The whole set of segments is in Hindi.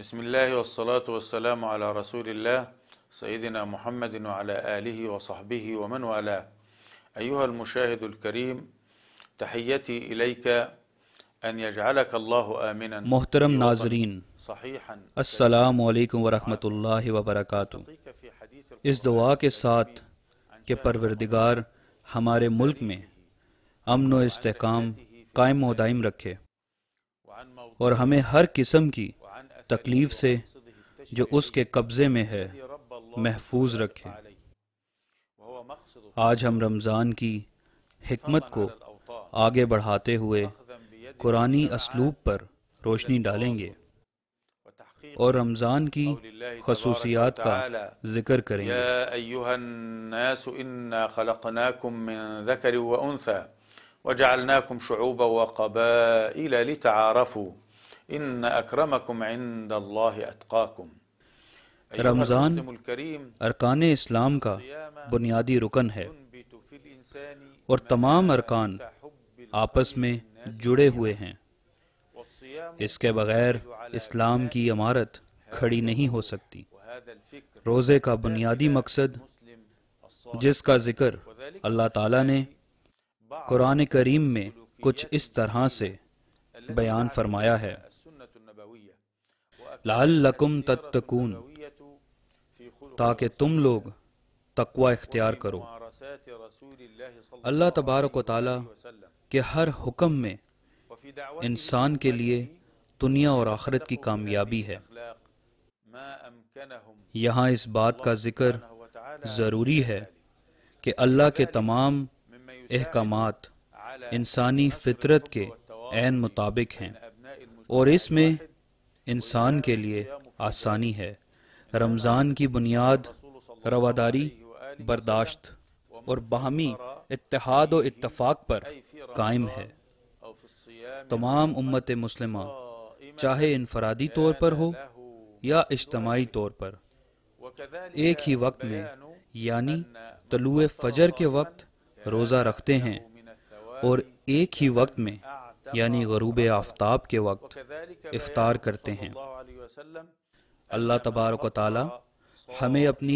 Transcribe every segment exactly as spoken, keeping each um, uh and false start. बिस्मिल्लाह वस्सलातु वस्सलामु अला रसूलिल्लाह सय्यिदिना मुहम्मदिन व अला आलिहि व सहबिहि व मन वाला। अय्युहल मुशाहिदुल करीम, तहियती इलैका अन यजअलक अल्लाहु आमिनन। मोहतरम नाज़रीन, अस्सलामु अलैकुम व रहमतुल्लाहि व बरकातुहू। इस दुआ के साथ कि परवरदिगार हमारे मुल्क में अमन व इस्तेहकाम कायम व दायम रखे और हमें हर किस्म की तकलीफ से जो उसके कब्ज़े में है महफूज रखे। आज हम रमज़ान की हिकमत को आगे बढ़ाते हुए कुरानी असलूब पर रोशनी डालेंगे और रमज़ान की खसूसियात का जिक्र करेंगे। रमज़ान अरकान इस्लाम का बुनियादी रुकन है और तमाम अरकान आपस में जुड़े हुए हैं। इसके बगैर इस्लाम की इमारत खड़ी नहीं हो सकती। रोज़े का बुनियादी मकसद, जिसका जिक्र अल्लाह ताला ने कुरान करीम में कुछ इस तरह से बयान फरमाया है, लअल्लकुम तत्तकून, ताकि तुम लोग तकवा इख्तियार करो। अल्लाह तबारक व तआला के हर हुक्म में इंसान के लिए दुनिया और आखिरत की कामयाबी है। यहाँ इस बात का जिक्र ज़रूरी है कि अल्लाह के तमाम अहकामात इंसानी फितरत के ऐन मुताबिक हैं और इसमें इंसान के लिए आसानी है। रमज़ान की बुनियाद रवादारी, बर्दाश्त और बाहमी इत्तेहाद और इत्तफाक पर कायम है। तमाम उम्मत मुस्लिमा चाहे इनफरादी तौर पर हो या इज्तमाई तौर पर, एक ही वक्त में यानी तलुए फजर के वक्त रोज़ा रखते हैं और एक ही वक्त में यानी ग़ुरूब आफ़ताब के वक्त इफ्तार करते हैं। अल्लाह तबारक व तआला हमें अपनी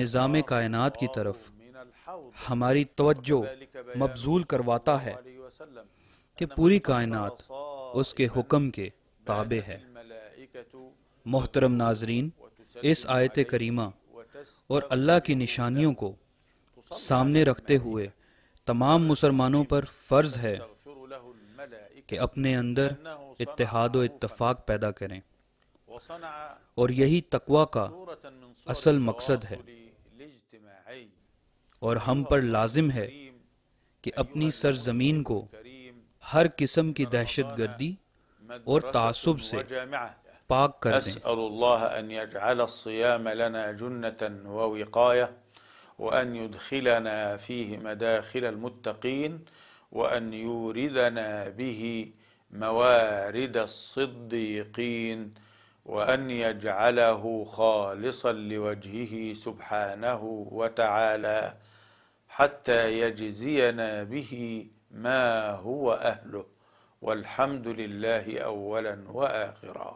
निज़ाम कायनात की तरफ हमारी तवज्जो मबजूल करवाता है कि पूरी कायनात उसके हुक्म के ताबे है। मोहतरम नाजरीन, इस आयत करीमा और अल्लाह की निशानियों को सामने रखते हुए तमाम मुसलमानों पर फ़र्ज़ है कि अपने अंदर इत्तेहाद व इत्तफाक पैदा करें और यही तकवा का असल मकसद है। और हम पर लाजिम है कि अपनी सरजमीन को हर किस्म की दहशत गर्दी और तासुब से पाक कर दें। वअन यजअलहू खालिसन लिवजहिही सुब्हानहू व तआला हत्ता यजज़ियना बिही मा हुवा अहलुहु वल्हम्दुलिल्लाहि अव्वलन व आखिरा।